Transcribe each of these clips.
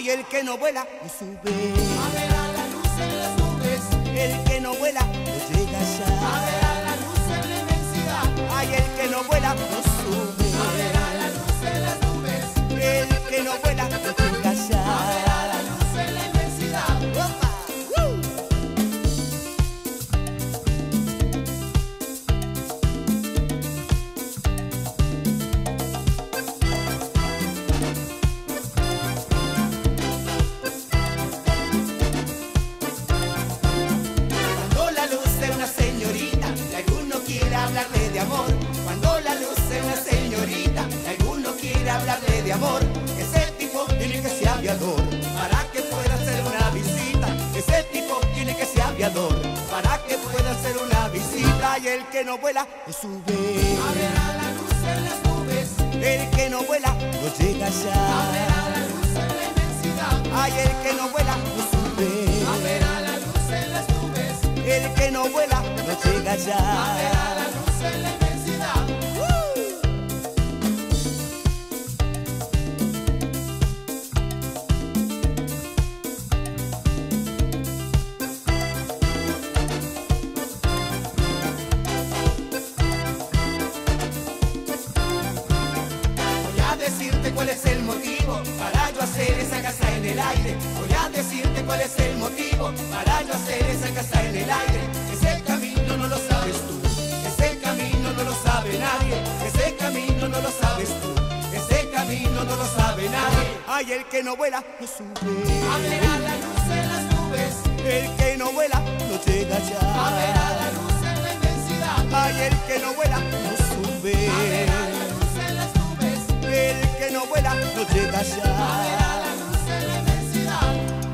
Ay, el que no vuela no sube. A ver a la luz en las nubes. El que no vuela no llega allá. A ver a la luz en la inmensidad. Ay, el que no vuela no sube. A ver a la luz en las nubes. El que no vuela no llega allá. A ver a la luz en la inmensidad. ¡Opa! Hablarle de amor, cuando la luz es una señorita, si alguno quiere hablarle de amor, ese tipo tiene que ser aviador, para que pueda hacer una visita, ese tipo tiene que ser aviador, para que pueda hacer una visita, y el que no vuela no sube, a ver a la luz en las nubes, el que no vuela no llega allá, a ver a la luz en la inmensidad, ay el que no vuela no sube, a ver a la luz en las nubes, el que no vuela no llega allá. En la inmensidad. Voy a decirte cuál es el motivo para yo hacer esa casa en el aire. Voy a decirte cuál es el motivo para yo hacer esa casa en el aire. Ese camino no lo sabes tú. No lo sabe nadie, ese camino no lo sabes tú, ese camino no lo sabe nadie. Ay, el que no vuela no sube. A ver a la luz en las nubes. El que no vuela no llega allá. A ver a la luz en la inmensidad. Ay, el que no vuela no sube. A ver a la luz en las nubes. El que no vuela no llega allá. A ver a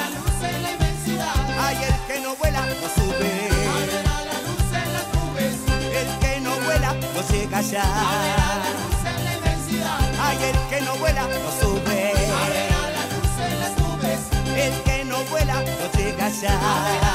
la luz en la inmensidad. No sube. A ver a la luz en las nubes. El que no vuela no llega allá. A ver a la luz en la inmensidad. Ay, el que no vuela no sube. A ver a la luz en las nubes. El que no vuela no llega allá. A ver a la luz en la inmensidad. Ay, el que no vuela no sube. A ver a la luz en las nubes. El que no vuela no llega allá. A ver a la luz en la inmensidad. Ay, el que no vuela no sube. A ver a la luz en las nubes. El que no vuela, no llega allá.